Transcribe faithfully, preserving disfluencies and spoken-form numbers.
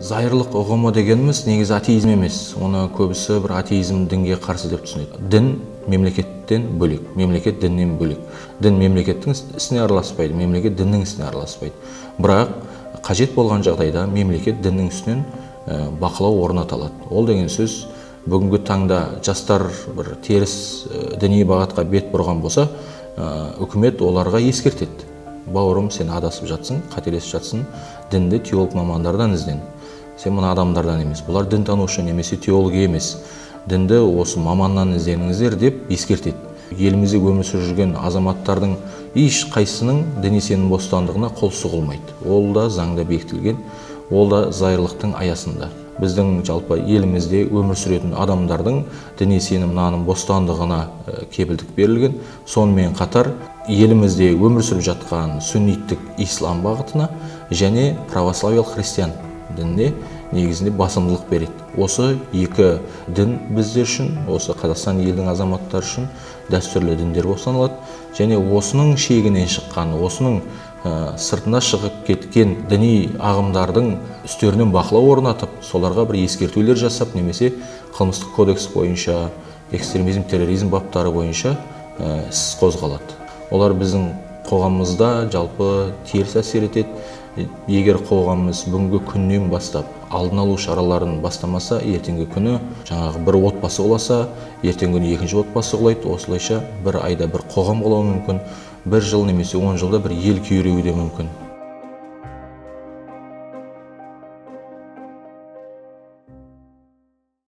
Zahirlik uğumu degenimiz negiz ateizm emes. Onu köbisi bir ateizm dinge qarşı dep tusunadi. Din memleketten bölek, memleket dinden bölek. Din memlekettin isine aralashpaydı, memleket dinning isine aralashpaydı. Biroq qajat bolgan jagdayda memleket dinning üstünden baqlao ornataladi. Ol degen söz бүгінгі таңда жастар бір теріс діни бағытқа бет бұрған болса, үкімет оларға ескертеді. Бауырым, сен адасып жатсың, қателесіп жатсың, дінді теолог мамандардан ізден. Сен мына адамдардан емес, бұлар дін танушы немесе теолог емес. Дінді осы маманнан ізденіңіздер деп ескертеді. Елімізде өмір сүріп жүрген азаматтардың ешқайсының діни сенім бостандығына қол сұғылмайды. Ол да заңда бекітілген, ол да зайырлықтың аясында. Біздің жалпы елімізде өмір сүретін адамдардың діни сенім нанын бостандығына кепілдік берілген. Сонымен қатар елімізде өмір сүріп жатқан сүнниттік ислам бағытына және православиялық христиан дініне негізінде басымдылық береді. Осы екі дін біздер үшін, осы Қазақстан елінің азаматтары үшін дәстүрлі діндер болып саналады. Және осының шегінен шыққан, осының сыртына шығып кеткен діни ағымдардың үстерінен бақылау орнатып, соларға бір ескертулер жасап, немесе қылмыстық кодекс бойынша, экстремизм, терроризм баптары бойынша іс қозғалады. Олар біздің қоғамымызда жалпы теріс әсер етеді. Егер қоғамымыз бүгінгі күннен бастап алдын алу шараларын бастамаса, ертеңгі күні жаңағы бір отбасы оласа, ертеңгі күні екінші отбасы құлайды. Осылайша бір айда бір қоғам құлауы мүмкін, бір жыл немесе он жылда бір ел күйреуі де мүмкін.